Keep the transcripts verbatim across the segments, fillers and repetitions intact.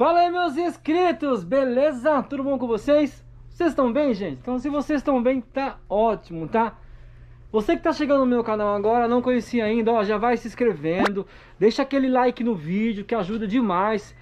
Fala aí, meus inscritos, beleza? Tudo bom com vocês? Vocês estão bem, gente? Então, se vocês estão bem, tá ótimo, tá? Você que tá chegando no meu canal agora, não conhecia ainda, ó, já vai se inscrevendo, deixa aquele like no vídeo que ajuda demais.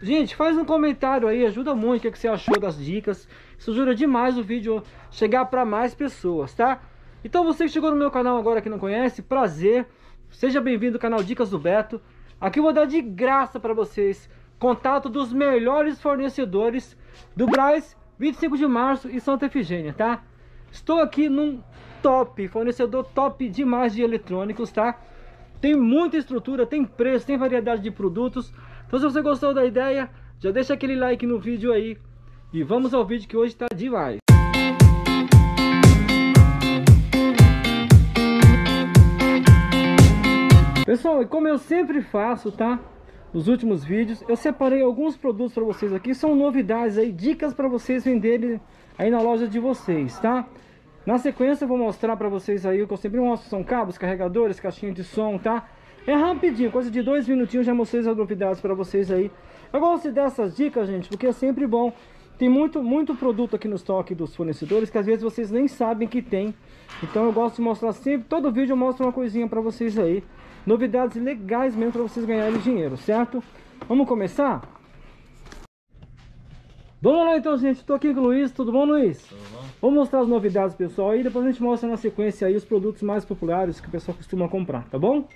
Gente, faz um comentário aí, ajuda muito o que, é que você achou das dicas. Isso ajuda demais o vídeo chegar para mais pessoas, tá? Então, você que chegou no meu canal agora que não conhece, prazer, seja bem-vindo ao canal Dicas do Beto. Aqui eu vou dar de graça para vocês contato dos melhores fornecedores do Brás, vinte e cinco de março e Santa Efigênia, tá? Estou aqui num top, fornecedor top demais de eletrônicos, tá? Tem muita estrutura, tem preço, tem variedade de produtos. Então, se você gostou da ideia, já deixa aquele like no vídeo aí. E vamos ao vídeo que hoje tá demais. Pessoal, e como eu sempre faço, tá? Nos últimos vídeos, eu separei alguns produtos para vocês aqui. São novidades aí, dicas para vocês venderem aí na loja de vocês, tá? Na sequência, eu vou mostrar para vocês aí o que eu sempre mostro. São cabos, carregadores, caixinha de som, tá? É rapidinho, coisa de dois minutinhos, já mostrei as novidades para vocês aí. Eu gosto dessas dicas, gente, porque é sempre bom. Tem muito, muito produto aqui no estoque dos fornecedores que às vezes vocês nem sabem que tem. Então eu gosto de mostrar sempre, todo vídeo eu mostro uma coisinha para vocês aí. Novidades legais mesmo para vocês ganharem dinheiro, certo? Vamos começar? Vamos lá então, gente, estou aqui com o Luiz, tudo bom, Luiz? Tudo bom. Vou mostrar as novidades, pessoal, e depois a gente mostra na sequência aí os produtos mais populares que o pessoal costuma comprar, tá bom?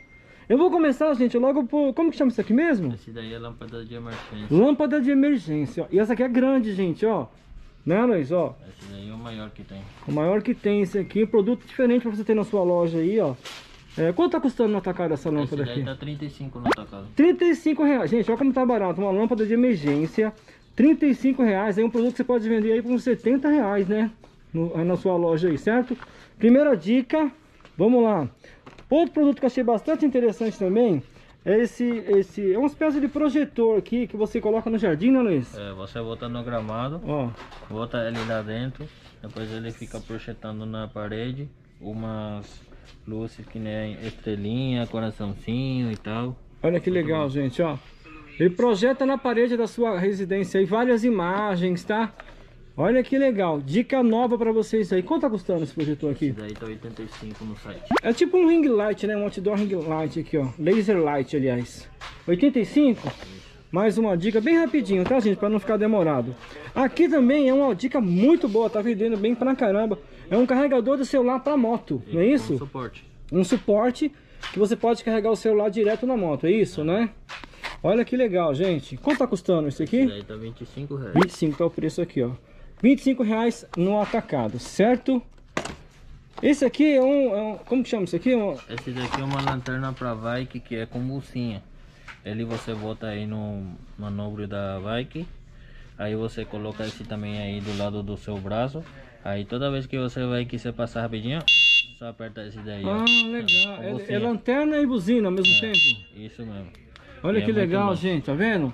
Eu vou começar, gente, logo por... Como que chama isso aqui mesmo? Esse daí é lâmpada de emergência. Lâmpada de emergência, ó. E essa aqui é grande, gente, ó. Né, Luiz, ó? Esse daí é o maior que tem. O maior que tem esse aqui. Produto diferente pra você ter na sua loja aí, ó. É, quanto tá custando no atacado essa lâmpada aqui? Esse daí tá trinta e cinco no atacado. trinta e cinco reais. Gente, olha como tá barato. Uma lâmpada de emergência, trinta e cinco reais. É um produto que você pode vender aí por uns setenta reais, né? No, na sua loja aí, certo? Primeira dica, vamos lá. Outro produto que eu achei bastante interessante também é esse, esse, é uma espécie de projetor aqui que você coloca no jardim, né, Luiz? É, você bota no gramado, ó, bota ele lá dentro, depois ele fica projetando na parede umas luzes que nem estrelinha, coraçãozinho e tal. Olha que legal, gente, ó. Ele projeta na parede da sua residência aí várias imagens, tá? Olha que legal, dica nova pra vocês aí. Quanto tá custando esse projetor aqui? Esse daí tá oitenta e cinco no site. É tipo um ring light, né? Um outdoor ring light aqui, ó. Laser light, aliás. oitenta e cinco? Isso. Mais uma dica bem rapidinho, tá, gente? Pra não ficar demorado. Aqui também é uma dica muito boa, tá vendendo bem pra caramba. É um carregador do celular pra moto, e não é isso? Um suporte. Um suporte que você pode carregar o celular direto na moto, é isso, né? Olha que legal, gente. Quanto tá custando isso aqui? Esse daí tá vinte e cinco reais. vinte e cinco tá o preço aqui, ó. vinte e cinco reais no atacado, certo? Esse aqui é um... É um como que chama isso aqui? Um... Esse daqui é uma lanterna para bike que é com bolsinha. Ele você bota aí no manobro da bike. Aí você coloca esse também aí do lado do seu braço. Aí toda vez que você vai quiser passar rapidinho, só aperta esse daí. Ah, ó. Legal. É, é lanterna e buzina ao mesmo é, tempo? Isso mesmo. Olha e que é legal, gente. Tá vendo?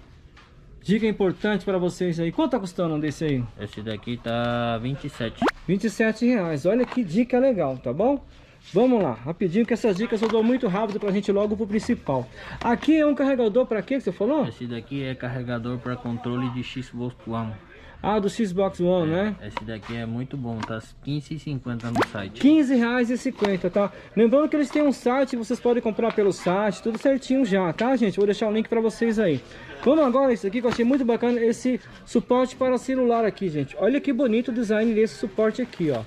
Dica importante para vocês aí. Quanto tá custando um desse aí? Esse daqui tá vinte e sete. vinte e sete reais. Olha que dica legal, tá bom? Vamos lá, rapidinho, que essas dicas eu dou muito rápido pra gente logo pro principal. Aqui é um carregador para quê que você falou? Esse daqui é carregador para controle de Xbox One. Ah, do Xbox One, é, né? Esse daqui é muito bom, tá quinze reais e cinquenta no site. quinze reais e cinquenta, tá? Lembrando que eles têm um site, vocês podem comprar pelo site, tudo certinho já, tá, gente? Vou deixar o link pra vocês aí. Vamos agora, isso aqui que eu achei muito bacana, esse suporte para celular aqui, gente. Olha que bonito o design desse suporte aqui, ó.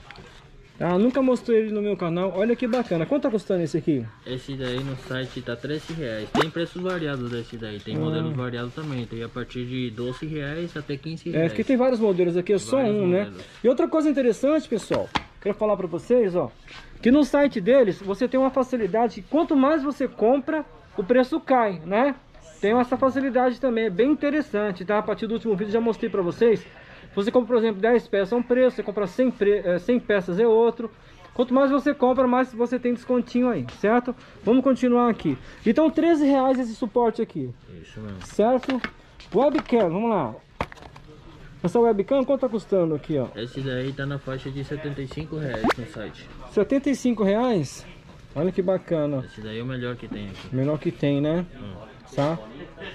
Tá? Nunca mostrei ele no meu canal, olha que bacana. Quanto tá custando esse aqui? Esse daí no site tá treze reais. Tem preços variados desse daí, tem ah. modelos variados também. Tem a partir de doze reais até quinze reais. É, porque tem vários modelos aqui, é só um, modelos. né? E outra coisa interessante, pessoal, quero falar pra vocês, ó, que no site deles você tem uma facilidade, quanto mais você compra, o preço cai, né? Tem essa facilidade também, é bem interessante, tá? A partir do último vídeo já mostrei pra vocês. Você compra, por exemplo, dez peças é um preço, você compra cem peças é outro. Quanto mais você compra, mais você tem descontinho aí, certo? Vamos continuar aqui. Então, treze reais esse suporte aqui. Isso mesmo. Certo? Webcam, vamos lá. Essa webcam, quanto tá custando aqui, ó? Esse daí tá na faixa de setenta e cinco reais no site. setenta e cinco reais? Olha que bacana. Esse daí é o melhor que tem aqui. Melhor que tem, né? Hum. tá?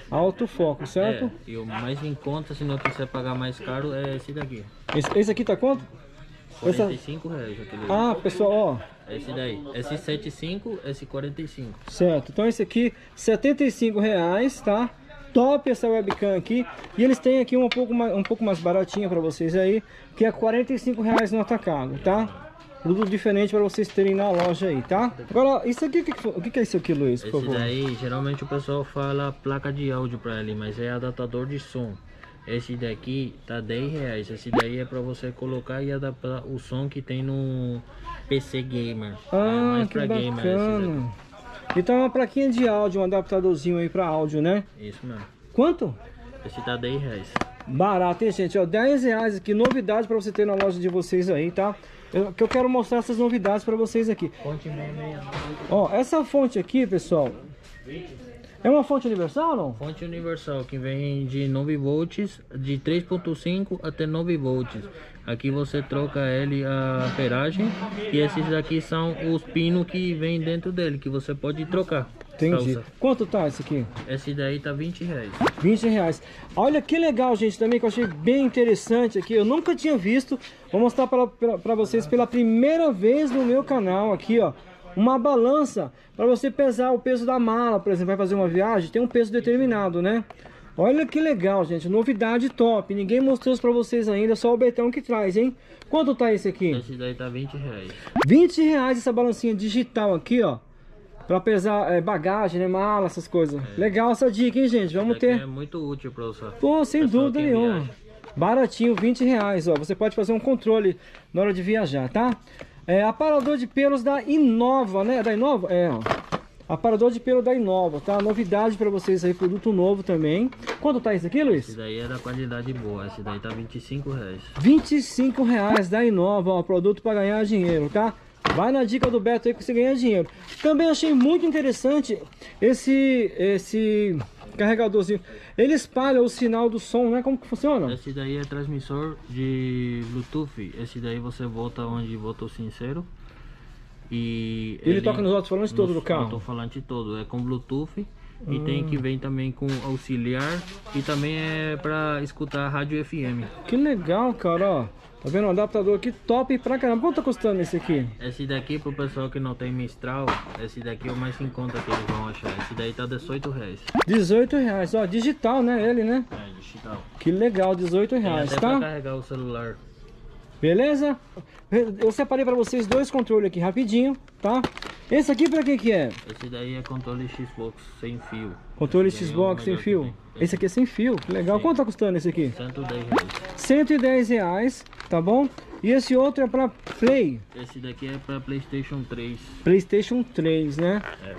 Autofoco, certo? É, e o mais em conta, se não quiser pagar mais caro, é esse daqui. Esse, esse aqui tá quanto? quarenta e cinco reais aquele. Ah, pessoal, ó. Esse daí, esse setenta e cinco, esse quarenta e cinco. Certo, então esse aqui, setenta e cinco reais, tá? Top essa webcam aqui. E eles têm aqui um pouco mais, um pouco mais baratinha pra vocês aí, que é quarenta e cinco reais no atacado, tá? Produto diferente para vocês terem na loja aí, tá? Agora, isso aqui, o que, que é isso aqui, Luiz? Esse daí, geralmente o pessoal fala placa de áudio para ele, mas é adaptador de som. Esse daqui tá dez reais. Esse daí é para você colocar e adaptar o som que tem no P C gamer. Ah, é mais para gamer. Então é uma plaquinha de áudio, um adaptadorzinho aí para áudio, né? Isso mesmo. Quanto? Esse tá dez reais. Barato, hein, gente? Ó, dez reais aqui, novidade para você ter na loja de vocês aí, tá? Eu, que eu quero mostrar essas novidades para vocês aqui. Ó, essa fonte aqui, pessoal, é uma fonte universal ou não? Fonte universal, que vem de nove volts, de três ponto cinco até nove volts. Aqui você troca ele a ferragem, e esses daqui são os pinos que vem dentro dele, que você pode trocar. Entendi. Salsa. Quanto tá esse aqui? Esse daí tá vinte reais. vinte reais. Olha que legal, gente, também que eu achei bem interessante aqui. Eu nunca tinha visto. Vou mostrar pra, pra, pra vocês pela primeira vez no meu canal aqui, ó. Uma balança pra você pesar o peso da mala, por exemplo. Vai fazer uma viagem, tem um peso determinado, né? Olha que legal, gente. Novidade top. Ninguém mostrou isso pra vocês ainda, só o Betão que traz, hein? Quanto tá esse aqui? Esse daí tá vinte reais. vinte reais essa balancinha digital aqui, ó. Pra pesar é, bagagem, né, mala, essas coisas. É. Legal essa dica, hein, gente? Vamos ter... É muito útil pra você. Pô, sem dúvida nenhuma. Viaja. Baratinho, vinte reais, ó. Você pode fazer um controle na hora de viajar, tá? É, aparador de pelos da Inova, né? Da Inova? É, ó. Aparador de pelo da Inova, tá? Novidade pra vocês aí, produto novo também. Quanto tá isso aqui, Luiz? Esse daí é da qualidade boa, esse daí tá vinte e cinco reais. vinte e cinco reais da Inova, ó. Produto pra ganhar dinheiro, tá? Vai na dica do Beto aí que você ganha dinheiro. Também achei muito interessante esse, esse carregadorzinho. Ele espalha o sinal do som, né? Como que funciona? Esse daí é transmissor de Bluetooth. Esse daí você bota onde bota o sincero. E ele, ele toca nos alto-falantes todo do carro? No alto-falante todo. É com Bluetooth. Hum. E tem que vem também com auxiliar. E também é pra escutar rádio F M. Que legal, cara, ó. Tá vendo? Um adaptador aqui top pra caramba. Quanto tá custando esse aqui? Esse daqui, pro pessoal que não tem Mistral, esse daqui é o mais em conta que eles vão achar. Esse daí tá dezoito reais. dezoito reais, ó, digital, né? Ele, né? É, digital. Que legal, dezoito reais, tá? Pra carregar o celular. Beleza? Eu separei pra vocês dois controles aqui rapidinho, tá? Esse aqui pra que que é? Esse daí é controle Xbox sem fio. Controle esse Xbox é sem fio? Esse aqui é sem fio, que legal. Sim. Quanto tá custando esse aqui? cento e dez reais. cento e dez reais, tá bom? E esse outro é pra Play? Esse daqui é pra PlayStation três. PlayStation três, né? É.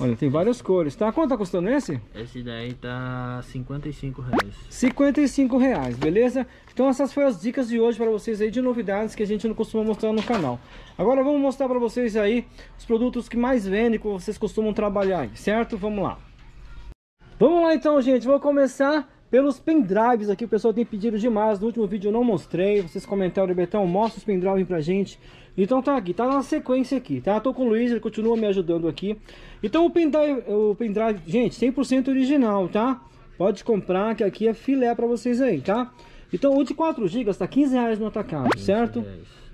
Olha, tem várias cores, tá? Quanto tá custando esse? Esse daí tá cinquenta e cinco reais. cinquenta e cinco reais, beleza? Então essas foram as dicas de hoje pra vocês aí de novidades que a gente não costuma mostrar no canal. Agora vamos mostrar pra vocês aí os produtos que mais vendem, que vocês costumam trabalhar aí, certo? Vamos lá. Vamos lá então, gente, vou começar pelos pendrives aqui, o pessoal tem pedido demais, no último vídeo eu não mostrei, vocês comentaram, Betão, mostra os pendrives pra gente. Então tá aqui, tá na sequência aqui, tá? Tô com o Luiz, ele continua me ajudando aqui. Então o pendrive, o pendrive gente, cem por cento original, tá? Pode comprar, que aqui é filé pra vocês aí, tá? Então o de quatro gigas tá quinze reais no atacado, certo?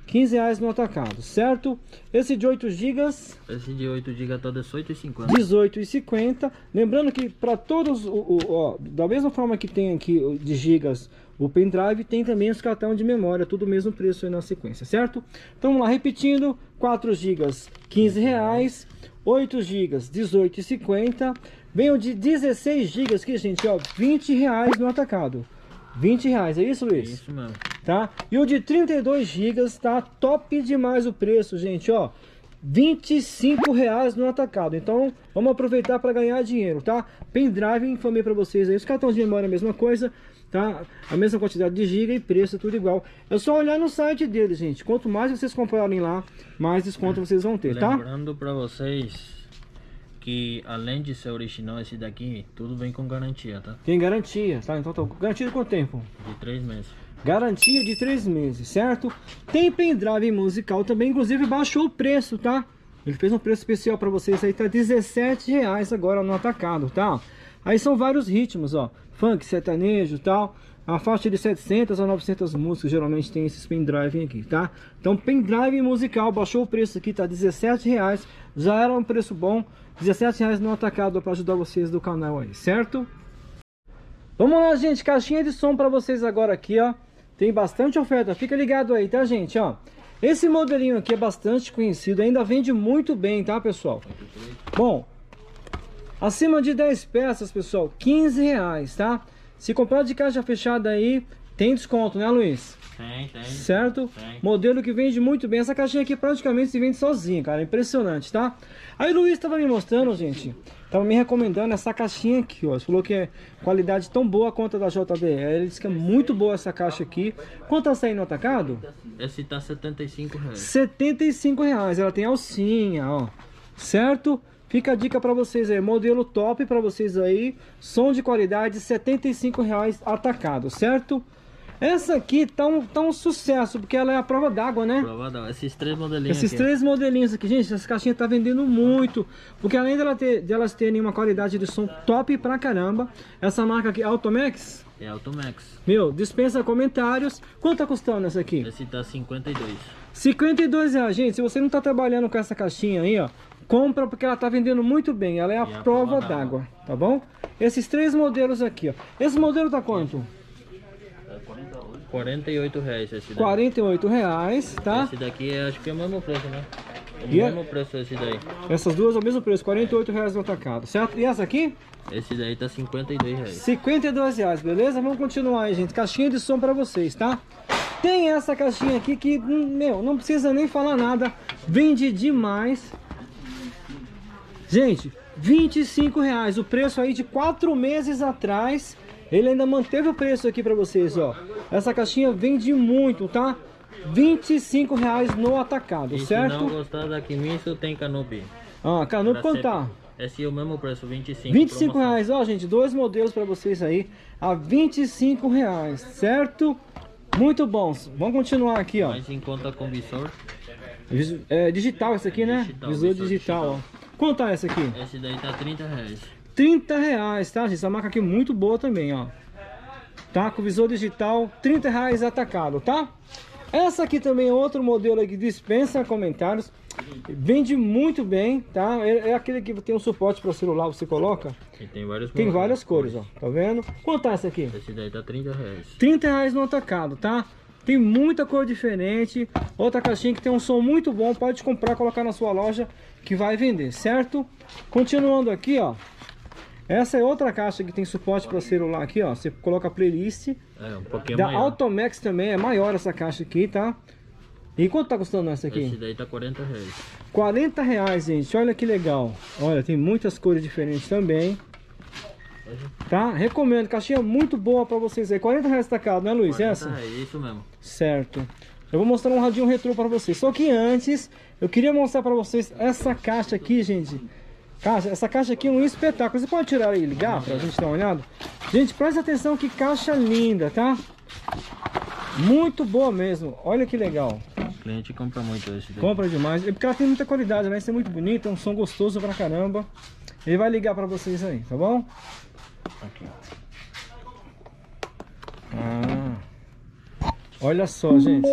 quinze reais no atacado, certo? Esse de oito gigas. Esse de oito gigas tá dezoito reais e cinquenta centavos. dezoito reais e cinquenta centavos. Lembrando que para todos, o, o, ó, da mesma forma que tem aqui de gigas o pendrive, tem também os cartão de memória, tudo o mesmo preço aí na sequência, certo? Então vamos lá, repetindo: quatro gigas, quinze reais. oito gigas, dezoito reais e cinquenta centavos. Vem o de dezesseis gigas aqui, gente, ó, vinte reais no atacado. vinte reais, é isso, Luiz? É isso mesmo. Tá? E o de trinta e dois gigas, tá? Top demais o preço, gente, ó, vinte e cinco reais no atacado. Então vamos aproveitar para ganhar dinheiro, tá? Pendrive, informei para vocês aí. Os cartões de memória é a mesma coisa, tá? A mesma quantidade de giga e preço, tudo igual. É só olhar no site dele, gente. Quanto mais vocês comprarem lá, mais desconto vocês vão ter, tá? Lembrando para vocês que além de ser original, esse daqui, tudo vem com garantia, tá? Tem garantia, tá? Então tá garantido quanto tempo? De três meses. Garantia de três meses, certo? Tem pendrive musical também, inclusive baixou o preço, tá? Ele fez um preço especial pra vocês aí, tá? dezessete reais agora no atacado, tá? Aí são vários ritmos, ó, funk, sertanejo e tal. A faixa de setecentas a novecentas músicas geralmente tem esses pendrive aqui, tá? Então pendrive musical, baixou o preço aqui, tá dezessete reais. Já era um preço bom, dezessete reais no atacado para ajudar vocês do canal aí, certo? Vamos lá, gente, caixinha de som para vocês agora aqui, ó. Tem bastante oferta, fica ligado aí, tá, gente, ó. Esse modelinho aqui é bastante conhecido, ainda vende muito bem, tá, pessoal? Bom, acima de dez peças, pessoal, quinze reais, tá? Se comprar de caixa fechada aí, tem desconto, né, Luiz? Tem, tem. Certo? Tem. Modelo que vende muito bem. Essa caixinha aqui praticamente se vende sozinha, cara. Impressionante, tá? Aí o Luiz tava me mostrando, gente. Tava me recomendando essa caixinha aqui, ó. Ele falou que é qualidade tão boa quanto a da J B L. Ele disse que é muito boa essa caixa aqui. Quanto tá saindo no atacado? Essa tá setenta e cinco reais. setenta e cinco reais. Ela tem alcinha, ó. Certo? Fica a dica para vocês aí, modelo top para vocês aí, som de qualidade, setenta e cinco reais atacado, certo? Essa aqui tá um, tá um sucesso, porque ela é a prova d'água, né? Prova d'água, esses três modelinhos Esses aqui. três modelinhos aqui, gente, essa caixinha tá vendendo muito, porque além dela ter, delas terem uma qualidade de som top pra caramba, essa marca aqui, Automax? É Automax. Meu, dispensa comentários. Quanto tá custando essa aqui? Essa tá cinquenta e dois reais. cinquenta e dois reais, gente, se você não tá trabalhando com essa caixinha aí, ó, compra, porque ela tá vendendo muito bem. Ela é a, a prova d'água, tá bom? Esses três modelos aqui, ó. Esse modelo tá quanto? quarenta e oito reais esse daí. quarenta e oito reais, tá? Esse daqui é, acho que é o mesmo preço, né? O e mesmo é... preço esse daí. Essas duas é o mesmo preço, quarenta e oito reais no atacado, certo? E essa aqui? Esse daí tá cinquenta e dois reais. cinquenta e dois reais, beleza? Vamos continuar aí, gente. Caixinha de som pra vocês, tá? Tem essa caixinha aqui que, meu, não precisa nem falar nada. Vende demais. Gente, vinte e cinco reais, o preço aí de quatro meses atrás, ele ainda manteve o preço aqui pra vocês, ó. Essa caixinha vende muito, tá? vinte e cinco reais no atacado, e certo? Se não gostar daqui, Minson, tem Canube. Ah, Canube quanto tá? Esse é o mesmo preço, vinte e cinco reais. vinte e cinco reais, ó, gente, dois modelos pra vocês aí, a vinte e cinco reais, certo? Muito bons, vamos continuar aqui, ó. Mas em conta com visor. É digital esse aqui, é, né? Digital, visor, visor digital, digital, ó. Quanto tá essa aqui? Esse daí tá trinta reais. trinta reais, tá, gente? Essa marca aqui é muito boa também, ó. Tá? Com visor digital, trinta reais atacado, tá? Essa aqui também é outro modelo aqui, dispensa comentários. Vende muito bem, tá? É, é aquele que tem um suporte para celular, você coloca. E tem várias cores. Tem várias cores, ó. Tá vendo? Quanto tá essa aqui? Esse daí tá trinta reais. trinta reais no atacado, tá? Tem muita cor diferente. Outra caixinha que tem um som muito bom. Pode comprar, colocar na sua loja que vai vender, certo? Continuando aqui, ó. Essa é outra caixa que tem suporte para celular aqui, ó. Você coloca a playlist. É, um pouquinho da maior. Automax também é maior essa caixa aqui, tá? E quanto tá custando essa aqui? Esse daí tá quarenta reais. quarenta reais, gente. Olha que legal. Olha, tem muitas cores diferentes também. Tá? Recomendo, caixinha muito boa pra vocês aí. quarenta reais atacado, né, Luiz? Essa? É isso mesmo. Certo. Eu vou mostrar um radinho retrô pra vocês. Só que antes, eu queria mostrar pra vocês essa caixa aqui, gente. Caixa, essa caixa aqui é um espetáculo. Você pode tirar e ligar pra gente dar uma olhada? Gente, presta atenção que caixa linda, tá? Muito boa mesmo. Olha que legal. O cliente compra muito hoje. Compra demais. É porque ela tem muita qualidade, né? Isso é muito bonito, é um som gostoso pra caramba. Ele vai ligar pra vocês aí, tá bom? Aqui. Ah, olha só, gente.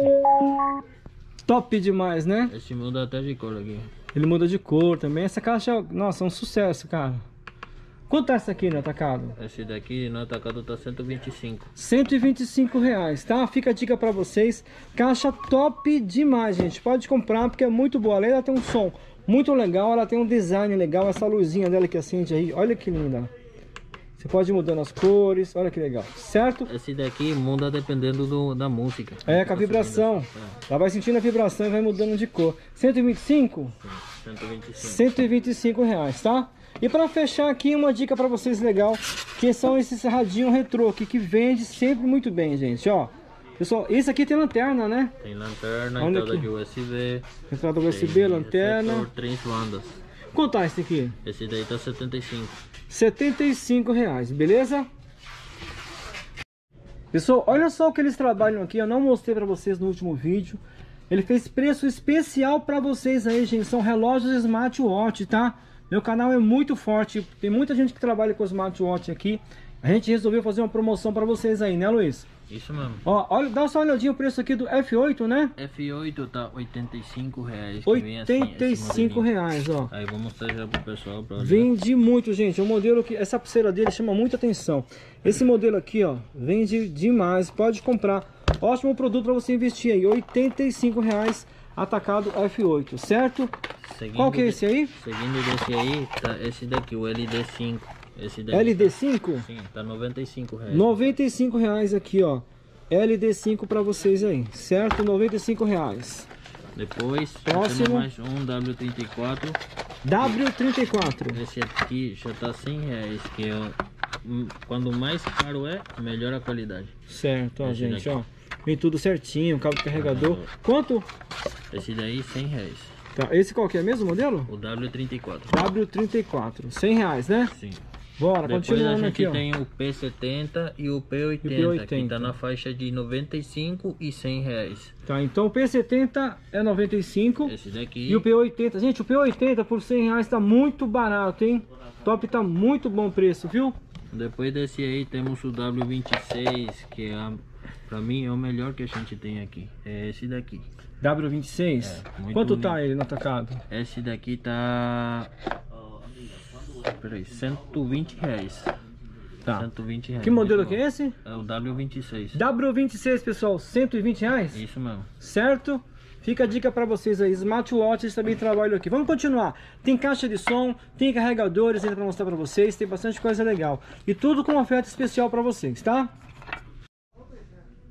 Top demais, né? Esse muda até de cor aqui. Ele muda de cor também. Essa caixa, nossa, é um sucesso, cara. Quanto tá essa aqui no atacado? Esse daqui no atacado tá cento e vinte e cinco. cento e vinte e cinco reais, tá? Fica a dica pra vocês. Caixa top demais, gente. Pode comprar porque é muito boa. Além dela tem um som muito legal, ela tem um design legal. Essa luzinha dela que acende aí, olha que linda. Você pode ir mudando as cores, olha que legal, certo? Esse daqui muda dependendo do, da música. É, com a vibração. É. Ela vai sentindo a vibração e vai mudando de cor. cento e vinte e cinco? Sim, cento e vinte e cinco. cento e vinte e cinco reais, tá? E pra fechar aqui, uma dica pra vocês legal, que são esses radinho retrô aqui, que vende sempre muito bem, gente, ó. Pessoal, esse aqui tem lanterna, né? Tem lanterna, olha entrada aqui. De U S B. Entrada U S B, lanterna. Receptor, três bandas. Quanto tá esse aqui? Esse daí tá setenta e cinco. setenta e cinco reais, beleza? Pessoal, olha só o que eles trabalham aqui. Eu não mostrei pra vocês no último vídeo. Ele fez preço especial pra vocês aí, gente. São relógios smartwatch, tá? Meu canal é muito forte, tem muita gente que trabalha com smartwatch aqui. A gente resolveu fazer uma promoção para vocês aí, né, Luiz? Isso mesmo. Ó, olha, dá só uma olhadinha o preço aqui do F oito, né? F oito tá oitenta e cinco reais. oitenta e cinco reais, ó. Aí vou mostrar já pro pessoal. Pra vende muito, gente. O modelo que... Essa pulseira dele chama muita atenção. Esse modelo aqui, ó, vende demais. Pode comprar. Ótimo produto para você investir aí. oitenta e cinco reais. Atacado F oito, certo? Seguindo, qual que é esse aí? Seguindo desse aí, tá esse daqui, o L D cinco. Esse daqui L D cinco? Tá, sim, tá noventa e cinco reais. noventa e cinco reais aqui, ó. L D cinco pra vocês aí, certo? noventa e cinco reais. Depois, próximo, mais um W trinta e quatro. W trinta e quatro. Esse aqui já tá cem reais, que é, quando mais caro é, melhor a qualidade. Certo, ó, esse gente, daqui. Ó. Vem tudo certinho, cabo de carregador. Ah, quanto? Esse daí, cem reais. Tá, esse qual que é mesmo o modelo? O W trinta e quatro. W trinta e quatro, cem reais, né? Sim. Bora, depois continuando aqui, ó. Tem o P setenta e o P oitenta, P oitenta, que tá na faixa de noventa e cinco e cem reais. Tá, então o P setenta é noventa e cinco. Esse daqui. E o P oitenta, gente, o P oitenta por cem reais tá muito barato, hein? Top, tá muito bom preço, viu? Depois desse aí temos o W vinte e seis, que é a... Pra mim é o melhor que a gente tem aqui. É esse daqui. W vinte e seis? É, quanto bonito. Tá ele no atacado? Esse daqui tá... Peraí, cento e vinte reais. Tá. cento e vinte reais. Que modelo que é esse? É o W vinte e seis. W vinte e seis, pessoal, cento e vinte reais? Isso mesmo. Certo? Fica a dica para vocês aí, smartwatches também trabalho aqui. Vamos continuar. Tem caixa de som, tem carregadores ainda pra mostrar pra vocês, tem bastante coisa legal. E tudo com oferta especial pra vocês, tá?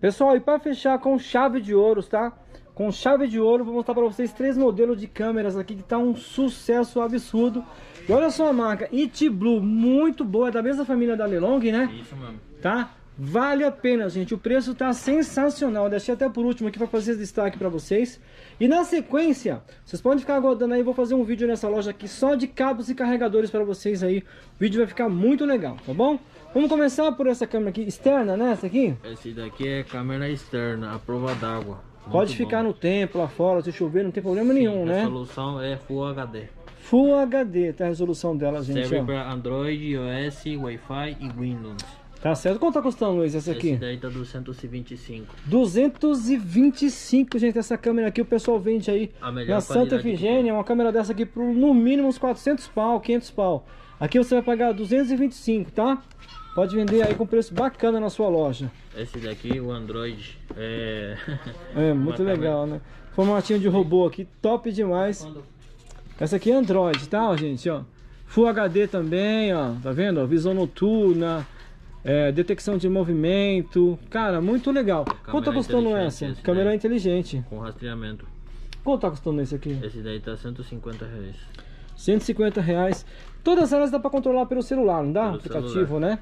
Pessoal, e para fechar com chave de ouro, tá? Com chave de ouro, vou mostrar para vocês três modelos de câmeras aqui que tá um sucesso absurdo. E olha só a marca Itblue, muito boa, é da mesma família da LeLong, né? Isso mesmo. Tá? Vale a pena, gente. O preço tá sensacional. Eu deixei até por último aqui para fazer destaque para vocês. E na sequência, vocês podem ficar aguardando aí. Vou fazer um vídeo nessa loja aqui só de cabos e carregadores para vocês aí. O vídeo vai ficar muito legal, tá bom? Vamos começar por essa câmera aqui, externa, né? Essa aqui? Esse daqui é câmera externa, a prova d'água. Pode ficar bom. No tempo, lá fora, se chover, não tem problema. Sim, nenhum, né? A resolução é Full H D. Full H D, tá a resolução dela, gente. Serve para Android, iOS, Wi-Fi e Windows. Tá certo. Quanto tá custando, Luiz, essa aqui? Essa daí tá duzentos e vinte e cinco. duzentos e vinte e cinco, gente, essa câmera aqui o pessoal vende aí na Santa Efigênia. Uma câmera dessa aqui por no mínimo uns quatrocentos pau, quinhentos pau. Aqui você vai pagar duzentos e vinte e cinco, tá? Pode vender aí com preço bacana na sua loja. Esse daqui, o Android. É, é muito legal, né? Formatinho de robô aqui, top demais. Essa aqui é Android, tá, gente? Ó, Full H D também, ó. Tá vendo? Ó, visão noturna, é, detecção de movimento. Cara, muito legal. Câmera. Quanto tá custando essa? Câmera inteligente. Com rastreamento. Quanto tá custando esse aqui? Esse daí tá cento e cinquenta reais. cento e cinquenta reais. Todas elas dá para controlar pelo celular, não dá? Pelo aplicativo, celular. Né?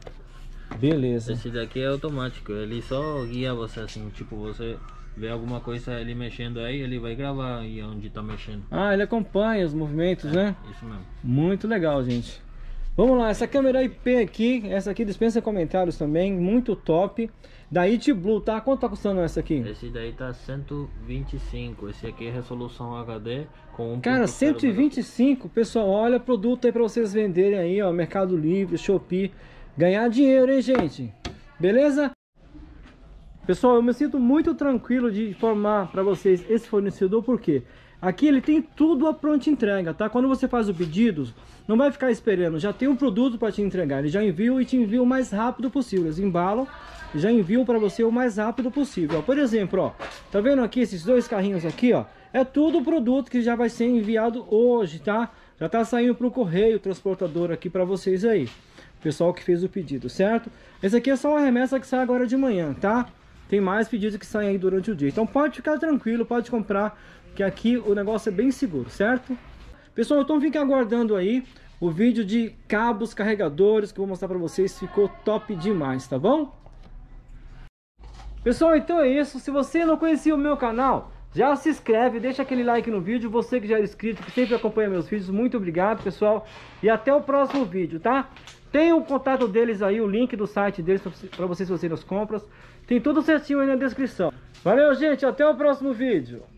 Beleza. Esse daqui é automático, ele só guia você assim, tipo, você vê alguma coisa ele mexendo aí, ele vai gravar e onde tá mexendo. Ah, ele acompanha os movimentos, é, né? Isso mesmo. Muito legal, gente. Vamos lá, essa câmera I P aqui, essa aqui dispensa comentários também, muito top. Da Itblue, tá? Quanto tá custando essa aqui? Esse daí tá cento e vinte e cinco, esse aqui é resolução H D com... Cara, cento e vinte e cinco, pessoal, olha, produto aí pra vocês venderem aí, ó, Mercado Livre, Shopee, ganhar dinheiro, hein, gente? Beleza? Pessoal, eu me sinto muito tranquilo de informar pra vocês esse fornecedor, por quê? Aqui ele tem tudo a pronta entrega, tá? Quando você faz o pedido, não vai ficar esperando, já tem um produto para te entregar. Ele já envia e te envia o mais rápido possível. Eles embalam e já enviam para você o mais rápido possível. Ó, por exemplo, ó, tá vendo aqui esses dois carrinhos aqui, ó? É tudo produto que já vai ser enviado hoje, tá? Já tá saindo pro correio transportador aqui para vocês aí. O pessoal que fez o pedido, certo? Esse aqui é só uma remessa que sai agora de manhã, tá? Tem mais pedidos que saem aí durante o dia. Então pode ficar tranquilo, pode comprar, que aqui o negócio é bem seguro, certo? Pessoal, então fica aguardando aí o vídeo de cabos, carregadores, que eu vou mostrar pra vocês, ficou top demais, tá bom? Pessoal, então é isso. Se você não conhecia o meu canal, já se inscreve, deixa aquele like no vídeo. Você que já é inscrito, que sempre acompanha meus vídeos, muito obrigado, pessoal. E até o próximo vídeo, tá? Tem o contato deles aí, o link do site deles para vocês fazerem as compras. Tem tudo certinho aí na descrição. Valeu, gente, até o próximo vídeo.